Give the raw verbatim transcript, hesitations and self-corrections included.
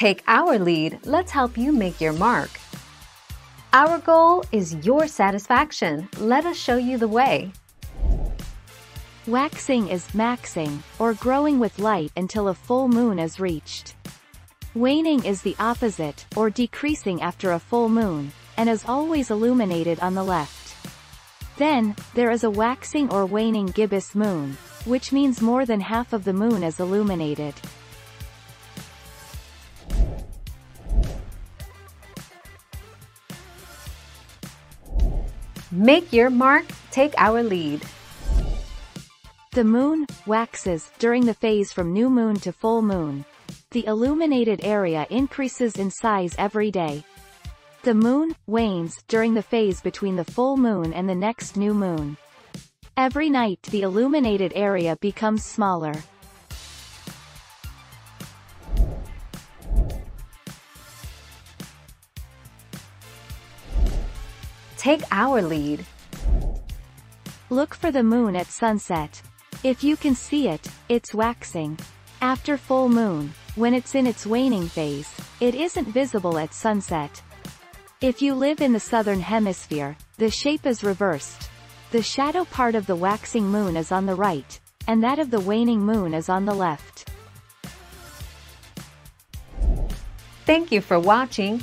Take our lead, let's help you make your mark. Our goal is your satisfaction. Let us show you the way. Waxing is maxing, or growing with light until a full moon is reached. Waning is the opposite, or decreasing after a full moon, and is always illuminated on the left. Then, there is a waxing or waning gibbous moon, which means more than half of the moon is illuminated. Make your mark, take our lead. The moon waxes during the phase from new moon to full moon. The illuminated area increases in size every day. The moon wanes during the phase between the full moon and the next new moon. Every night the illuminated area becomes smaller. Take our lead. Look for the moon at sunset. If you can see it, it's waxing. After full moon, when it's in its waning phase, it isn't visible at sunset. If you live in the southern hemisphere, the shape is reversed. The shadow part of the waxing moon is on the right, and that of the waning moon is on the left. Thank you for watching.